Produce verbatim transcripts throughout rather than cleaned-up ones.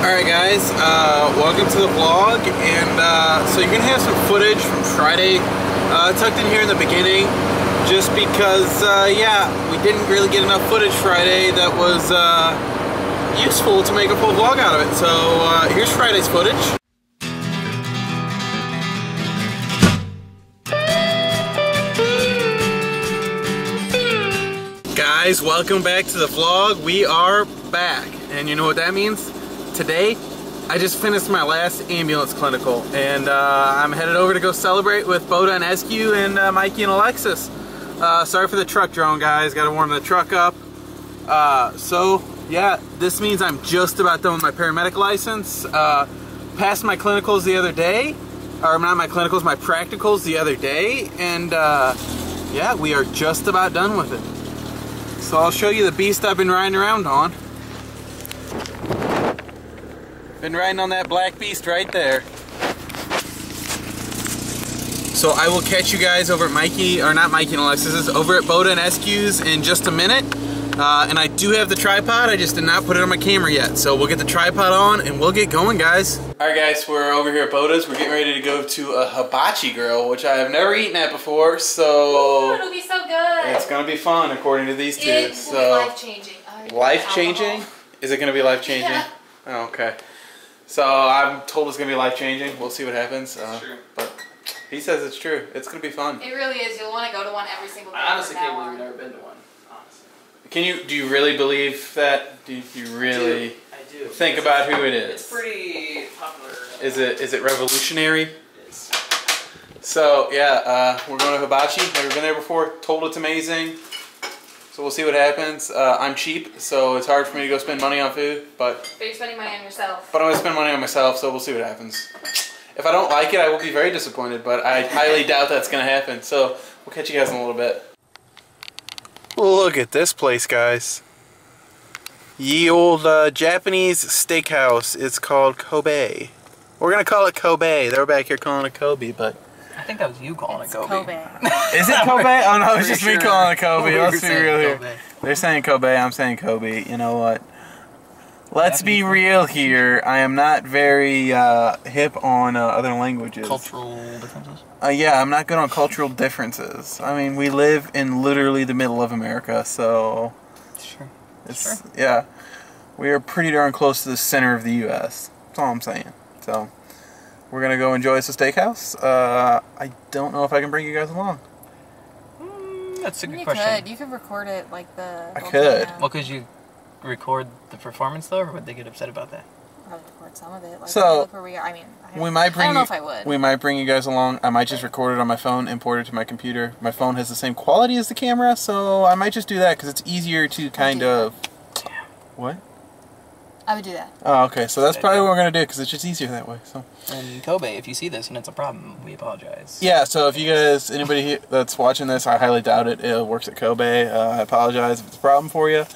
Alright guys, uh, welcome to the vlog, and uh, so you're going to have some footage from Friday uh, tucked in here in the beginning, just because, uh, yeah, we didn't really get enough footage Friday that was uh, useful to make a full vlog out of it, so uh, here's Friday's footage. Guys, welcome back to the vlog. We are back, and you know what that means? Today, I just finished my last ambulance clinical, and uh, I'm headed over to go celebrate with Boda and Eskew and uh, Mikey and Alexis. Uh, sorry for the truck drone, guys. Gotta warm the truck up. Uh, so, yeah, this means I'm just about done with my paramedic license. Uh, passed my clinicals the other day, or not my clinicals, my practicals the other day, and uh, yeah, we are just about done with it. So I'll show you the beast I've been riding around on. Been riding on that black beast right there. So I will catch you guys over at Mikey, or not Mikey and Alexis's, over at Boda and Eskew's in just a minute. Uh, and I do have the tripod, I just did not put it on my camera yet. So we'll get the tripod on and we'll get going, guys. Alright guys, we're over here at Boda's. We're getting ready to go to a hibachi grill, which I have never eaten at before, so... Ooh, it'll be so good! It's gonna be fun, according to these two. It so, will be life-changing. Life-changing? Is it gonna be life-changing? Yeah. Oh, okay. So I'm told it's gonna be life-changing. We'll see what happens. It's uh, true. But he says it's true. It's gonna be fun. It really is. You'll want to go to one every single day. I honestly can't believe we've never been to one. Can you, do you really believe that? Do you really I do. I do. think it's, about who it is? It's pretty popular. Is it, is it revolutionary? It is. So, yeah, uh, we're going to hibachi. Never been there before. Told it's amazing. So we'll see what happens. Uh, I'm cheap, so it's hard for me to go spend money on food, but... But you're spending money on yourself. But I'm going to spend money on myself, so we'll see what happens. If I don't like it, I will be very disappointed, but I highly doubt that's going to happen. So we'll catch you guys in a little bit. Look at this place, guys. Ye old uh, Japanese steakhouse. It's called Kobe. We're gonna call it Kobe. They were back here calling it Kobe, but I think that was you calling it's it Kobe. Kobe. Is it Kobe? Oh no, it's just sure. me calling it Kobe. Well, Let's be real here. Kobe. They're saying Kobe. I'm saying Kobe. You know what? Let's be real here. I am not very uh, hip on uh, other languages. Cultural differences? Uh, yeah, I'm not good on cultural differences. I mean, we live in literally the middle of America, so... Sure. It's, sure. Yeah. We are pretty darn close to the center of the U S That's all I'm saying. So, we're going to go enjoy some steakhouse. Uh, I don't know if I can bring you guys along. Mm, that's a good you question. Could. You could record it like the... I could. Well, could you... record the performance though, or would they get upset about that? I'll record some of it. Like, so where we, I mean, I don't, we might bring I don't know you, if I would. We might bring you guys along. I might just record it on my phone, import it to my computer. My phone has the same quality as the camera, so I might just do that because it's easier to kind of. Yeah. What? I would do that. Oh, okay. So that's probably what we're gonna do because it's just easier that way. So. And Kobe, if you see this and it's a problem, we apologize. Yeah. So if you guys, anybody here that's watching this, I highly doubt it. It works at Kobe. Uh, I apologize if it's a problem for you.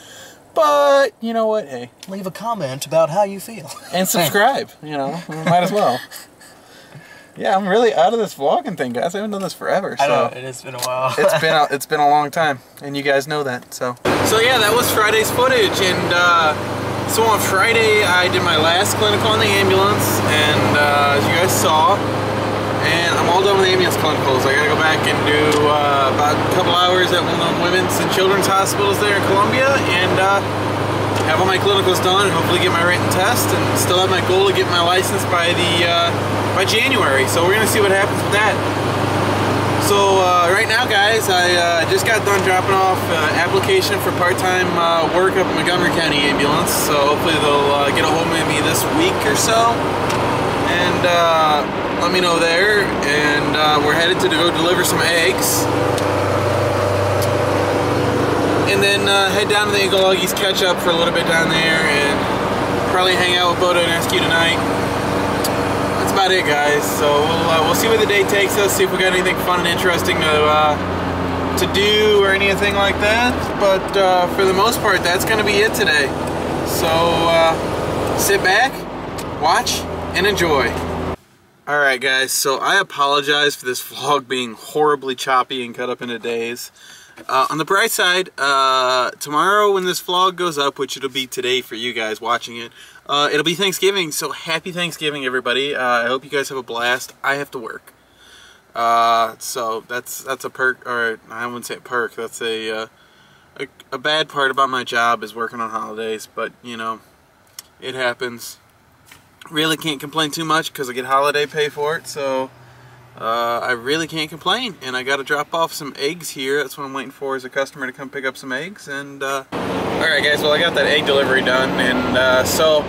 But, you know what, hey. Leave a comment about how you feel. And subscribe, you know, might as well. Yeah, I'm really out of this vlogging thing, guys. I haven't done this forever, so. I know, it has been a while. it's, been a, it's been a long time, and you guys know that, so. So, yeah, that was Friday's footage, and uh, so on Friday, I did my last clinical on the ambulance, and uh, as you guys saw, and I'm all done with the ambulance clinicals. I gotta go back and do uh, about a couple hours at one of the Women's and Children's Hospitals there in Columbia, and uh, have all my clinicals done, and hopefully get my written test, and still have my goal to get my license by the uh, by January. So we're gonna see what happens with that. So uh, right now, guys, I uh, just got done dropping off an application for part-time uh, work up at Montgomery County Ambulance. So hopefully they'll uh, get a hold of me this week or so, and. Uh, Let me know there, and uh, we're headed to go deliver some eggs, and then uh, head down to the Eagle-Augie's catch up for a little bit down there, and probably hang out with Boda and Eskew tonight. That's about it, guys. So we'll uh, we'll see where the day takes us. See if we got anything fun and interesting to uh, to do or anything like that. But uh, for the most part, that's gonna be it today. So uh, sit back, watch, and enjoy. Alright guys, so I apologize for this vlog being horribly choppy and cut up into days. Uh, on the bright side, uh, tomorrow when this vlog goes up, which it'll be today for you guys watching it, Uh, it'll be Thanksgiving, so happy Thanksgiving, everybody. Uh, I hope you guys have a blast. I have to work. Uh, so that's that's a perk, or I wouldn't say a perk, that's a, uh, a, a bad part about my job is working on holidays, but, you know, it happens. Really can't complain too much because I get holiday pay for it, so uh, I really can't complain. And I got to drop off some eggs here. That's what I'm waiting for, is a customer to come pick up some eggs. And uh, alright guys, well, I got that egg delivery done, and uh, so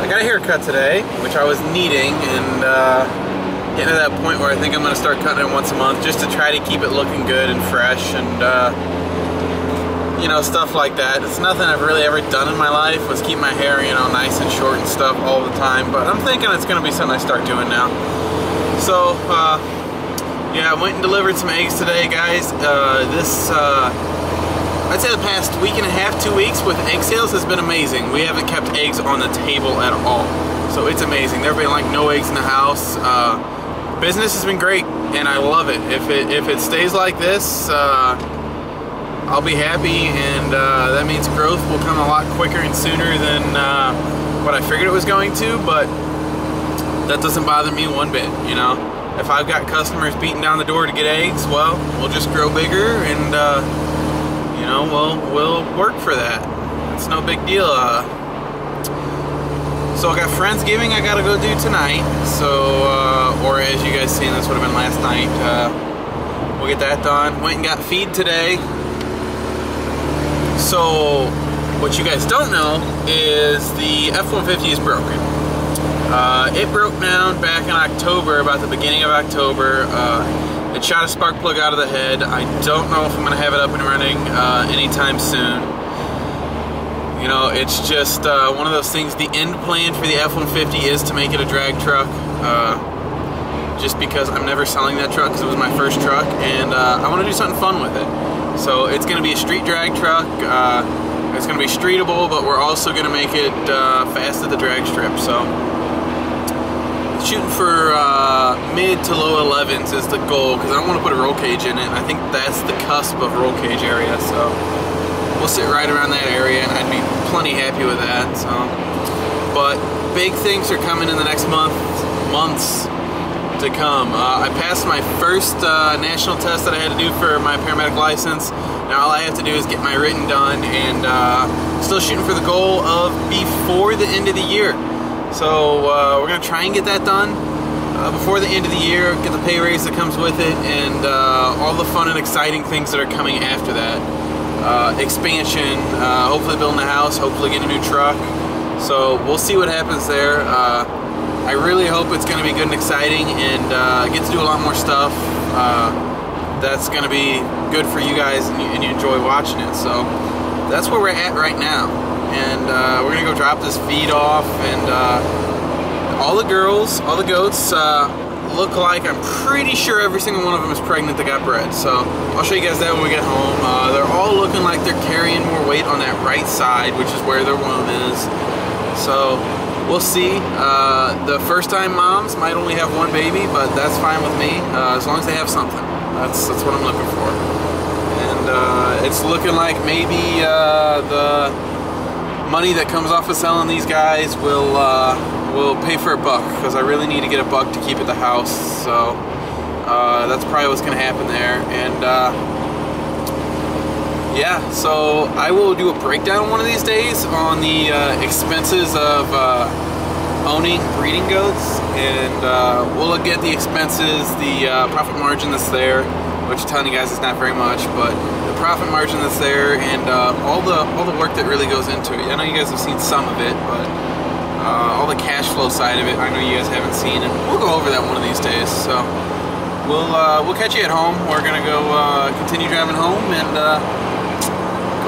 I got a haircut today, which I was needing, and uh, getting to that point where I think I'm going to start cutting it once a month just to try to keep it looking good and fresh, and uh, you know, stuff like that. It's nothing I've really ever done in my life, was keep my hair, you know, nice and short and stuff all the time, but I'm thinking it's going to be something I start doing now. So, uh, yeah, I went and delivered some eggs today, guys. Uh, this, uh, I'd say the past week and a half, two weeks with egg sales has been amazing. We haven't kept eggs on the table at all. So it's amazing. There have been like no eggs in the house. Uh, business has been great, and I love it. If it, if it stays like this, uh, I'll be happy, and uh, that means growth will come a lot quicker and sooner than uh, what I figured it was going to, but that doesn't bother me one bit, you know. If I've got customers beating down the door to get eggs, well, we'll just grow bigger, and uh, you know, we'll we'll work for that. It's no big deal. Uh, so I got Friendsgiving I gotta go do tonight. So, uh, or as you guys seen, this would have been last night. Uh, we'll get that done. Went and got feed today. So what you guys don't know is the F one fifty is broken. Uh, it broke down back in October, about the beginning of October. Uh, it shot a spark plug out of the head. I don't know if I'm going to have it up and running uh, anytime soon. You know, it's just uh, one of those things. The end plan for the F one fifty is to make it a drag truck. Uh, just because I'm never selling that truck because it was my first truck. And uh, I want to do something fun with it. So it's going to be a street drag truck. Uh, it's going to be streetable, but we're also going to make it uh, fast at the drag strip. So shooting for uh, mid to low elevens is the goal, because I don't want to put a roll cage in it. I think that's the cusp of roll cage area, so we'll sit right around that area, and I'd be plenty happy with that. So, but big things are coming in the next month, months to come. Uh, I passed my first uh, national test that I had to do for my paramedic license. Now all I have to do is get my written done, and uh, still shooting for the goal of before the end of the year. So uh, we're going to try and get that done uh, before the end of the year, get the pay raise that comes with it, and uh, all the fun and exciting things that are coming after that. Uh, expansion, uh, hopefully building a house, hopefully getting a new truck. So we'll see what happens there. Uh, I really hope it's going to be good and exciting, and uh, get to do a lot more stuff uh, that's going to be good for you guys, and you, and you enjoy watching it. So that's where we're at right now. And uh, we're gonna go drop this feed off, and uh, all the girls, all the goats uh, look like, I'm pretty sure every single one of them is pregnant that got bred. So I'll show you guys that when we get home. Uh, they're all looking like they're carrying more weight on that right side, which is where their womb is. So we'll see. Uh, the first time moms might only have one baby, but that's fine with me, uh, as long as they have something. That's, that's what I'm looking for. And uh, it's looking like maybe uh, the money that comes off of selling these guys will uh, will pay for a buck, because I really need to get a buck to keep at the house. So uh, that's probably what's going to happen there. And uh, yeah, so I will do a breakdown one of these days on the uh, expenses of uh, owning breeding goats, and uh, we'll look at the expenses, the uh, profit margin that's there, which I'm telling you guys is not very much, but profit margin that's there, and uh, all the all the work that really goes into it. I know you guys have seen some of it, but uh, all the cash flow side of it, I know you guys haven't seen, and we'll go over that one of these days. So we'll uh, we'll catch you at home. We're gonna go uh, continue driving home, and uh,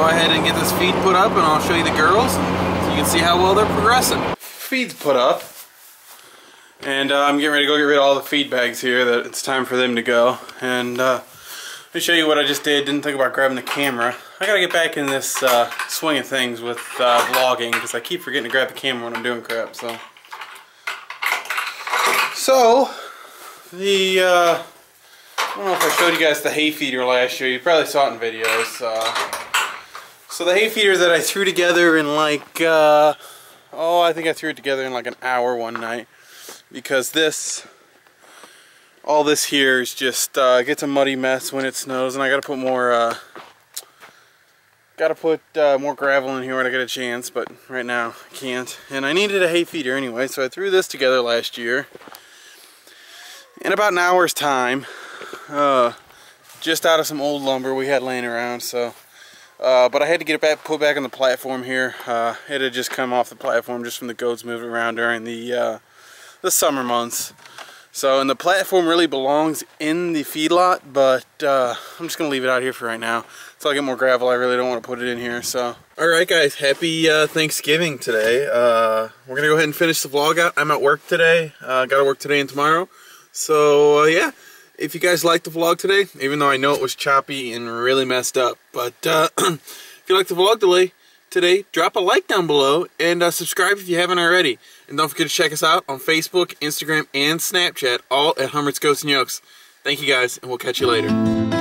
go ahead and get this feed put up, and I'll show you the girls, so you can see how well they're progressing. Feed's put up, and uh, I'm getting ready to go get rid of all the feed bags here. That it's time for them to go, and. Uh, Let me show you what I just did. Didn't think about grabbing the camera. I gotta get back in this uh, swing of things with uh, vlogging, because I keep forgetting to grab the camera when I'm doing crap. So, so the uh, I don't know if I showed you guys the hay feeder last year. You probably saw it in videos. Uh, so the hay feeder that I threw together in like uh, Oh, I think I threw it together in like an hour one night, because this, all this here is just uh, gets a muddy mess when it snows, and I gotta put more uh, gotta put uh, more gravel in here when I get a chance, but right now I can't. And I needed a hay feeder anyway, so I threw this together last year. In about an hour's time, uh, just out of some old lumber we had laying around, so uh, but I had to get it back, put back on the platform here. Uh, it had just come off the platform just from the goats moving around during the uh, the summer months. So, and the platform really belongs in the feedlot, but uh, I'm just gonna leave it out here for right now. So I get more gravel. I really don't want to put it in here. So, all right, guys, happy uh, Thanksgiving today. Uh, we're gonna go ahead and finish the vlog out. I'm at work today. Uh, gotta work today and tomorrow. So uh, yeah, if you guys liked the vlog today, even though I know it was choppy and really messed up, but uh, if you liked the vlog today, today drop a like down below and uh, subscribe if you haven't already. And don't forget to check us out on Facebook, Instagram, and Snapchat, all at Hummert's Goats and Yolks. Thank you guys, and we'll catch you later.